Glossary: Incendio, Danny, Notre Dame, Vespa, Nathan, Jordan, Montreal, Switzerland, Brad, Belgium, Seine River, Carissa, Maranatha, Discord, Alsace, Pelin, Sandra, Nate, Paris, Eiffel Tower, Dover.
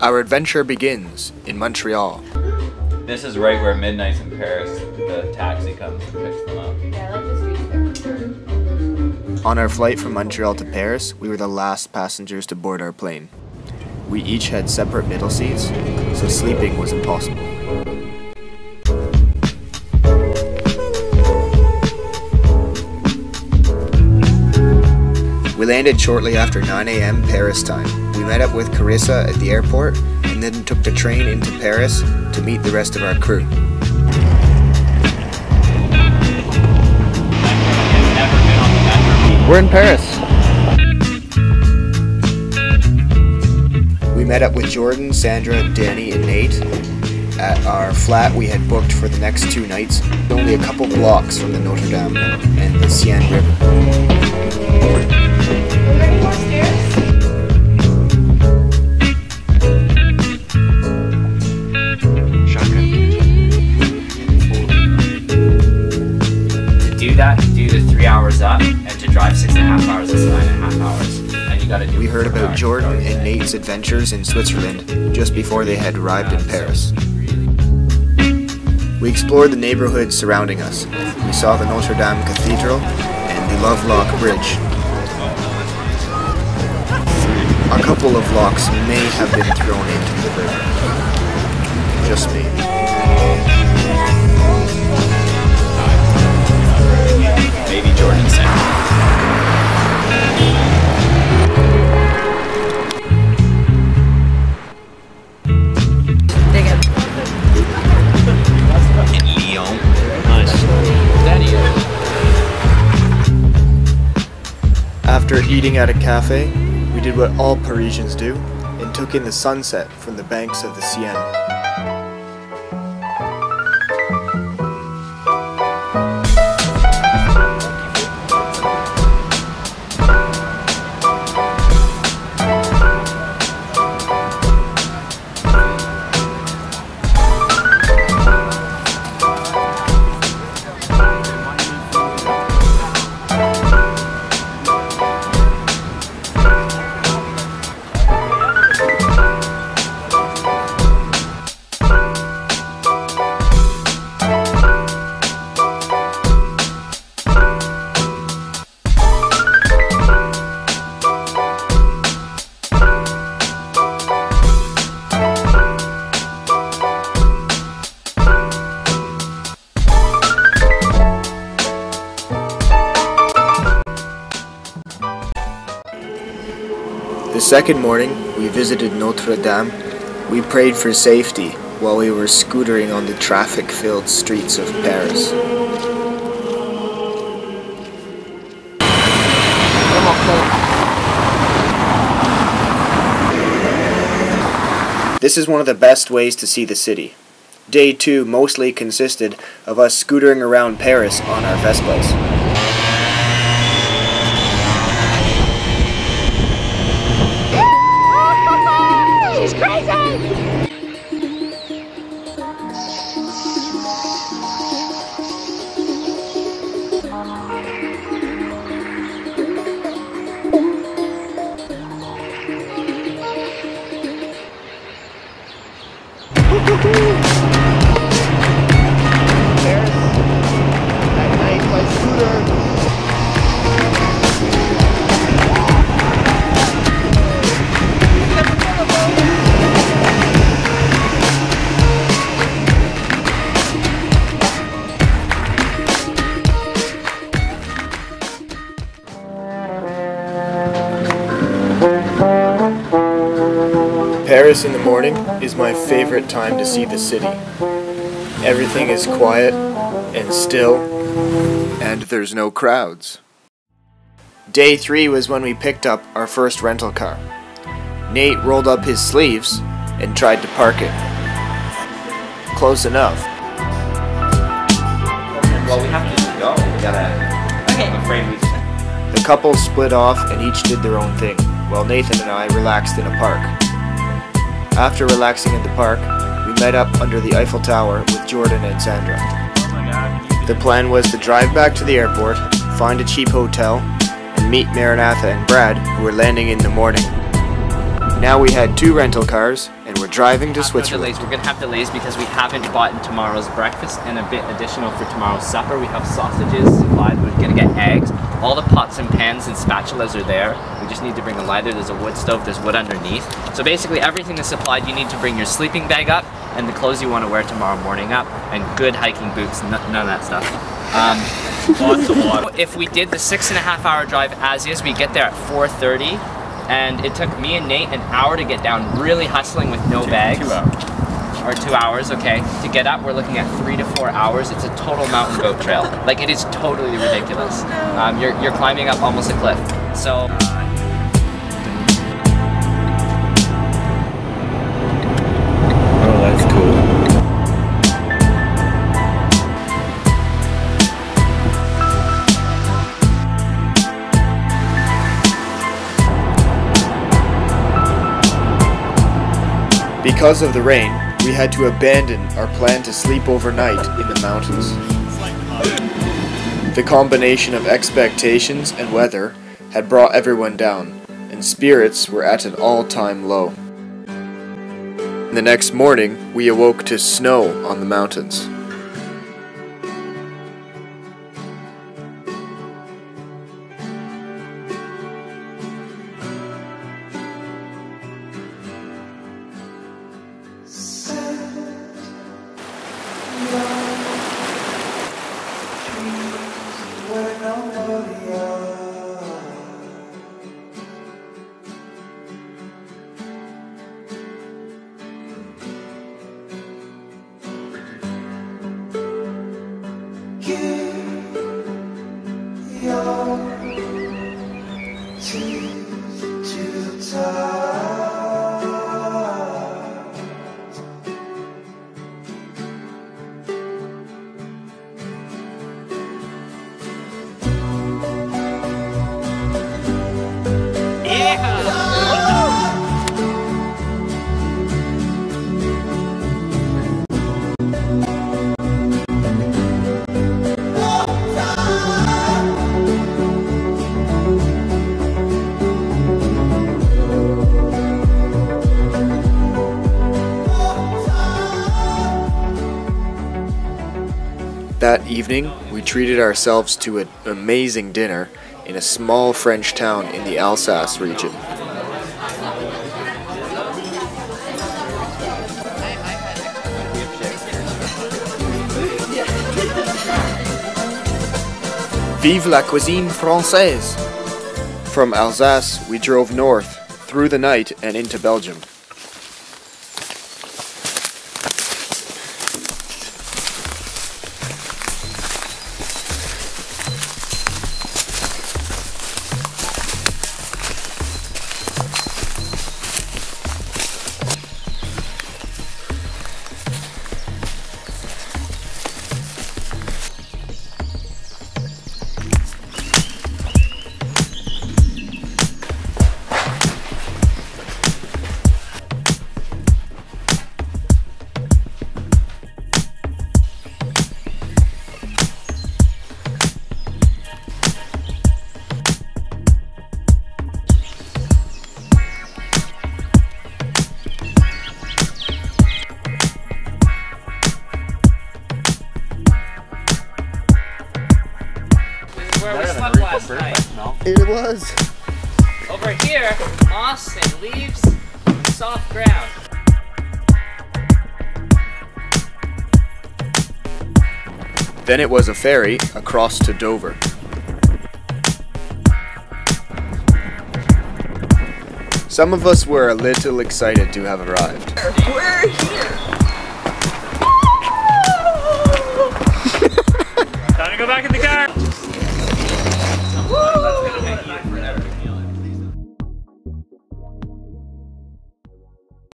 Our adventure begins in Montreal. This is right where Midnight's in Paris. The taxi comes and picks them up. Yeah, I like the street there. On our flight from Montreal to Paris, we were the last passengers to board our plane. We each had separate middle seats, so sleeping was impossible. We landed shortly after 9 AM Paris time. We met up with Carissa at the airport and then took the train into Paris to meet the rest of our crew. We're in Paris. We met up with Jordan, Sandra, Danny and Nate at our flat we had booked for the next 2 nights, only a couple blocks from the Notre Dame and the Seine River. Do the 3 hours up and to drive 6.5 hours is 9.5 hours. And you gotta do. We heard about Jordan and Nate's adventures in Switzerland just before they had arrived in Paris. We explored the neighborhoods surrounding us. We saw the Notre Dame Cathedral and the Lovelock Bridge. A couple of locks may have been thrown into the river. Just me. Jordan said. In Lyon. Nice. After eating at a cafe, we did what all Parisians do and took in the sunset from the banks of the Seine. The second morning, we visited Notre Dame. We prayed for safety while we were scootering on the traffic-filled streets of Paris. This is one of the best ways to see the city. Day 2 mostly consisted of us scootering around Paris on our Vespas. Paris in the morning is my favorite time to see the city. Everything is quiet and still, and there's no crowds. Day 3 was when we picked up our first rental car. Nate rolled up his sleeves and tried to park it. Close enough. Well, we have to go. We gotta. Okay. I'm afraid we just... The couple split off and each did their own thing, while Nathan and I relaxed in a park. After relaxing in the park, we met up under the Eiffel Tower with Jordan and Sandra. The plan was to drive back to the airport, find a cheap hotel, and meet Maranatha and Brad, who were landing in the morning. Now we had 2 rental cars, and We're driving to Switzerland. We're gonna have delays because we haven't bought tomorrow's breakfast and a bit additional for tomorrow's supper. We have sausages supplied, we're gonna get eggs. All the pots and pans and spatulas are there. We just need to bring a lighter, there's a wood stove, there's wood underneath. So basically everything is supplied. You need to bring your sleeping bag up and the clothes you wanna wear tomorrow morning up and good hiking boots, none of that stuff. Lots of water. If we did the 6.5 hour drive as is, we get there at 4:30, and it took me and Nate an hour to get down, really hustling with no bags. 2 hours. Or 2 hours, okay. To get up, we're looking at 3 to 4 hours. It's a total mountain goat trail. Like, it is totally ridiculous. You're climbing up almost a cliff. So. Because of the rain, we had to abandon our plan to sleep overnight in the mountains. The combination of expectations and weather had brought everyone down, and spirits were at an all-time low. The next morning, we awoke to snow on the mountains. That evening, we treated ourselves to an amazing dinner in a small French town in the Alsace region. Vive la cuisine française! From Alsace, we drove north, through the night and into Belgium. It was. Over here, moss and leaves, soft ground. Then it was a ferry across to Dover. Some of us were a little excited to have arrived. We're here! Time to go back in the car! Woo!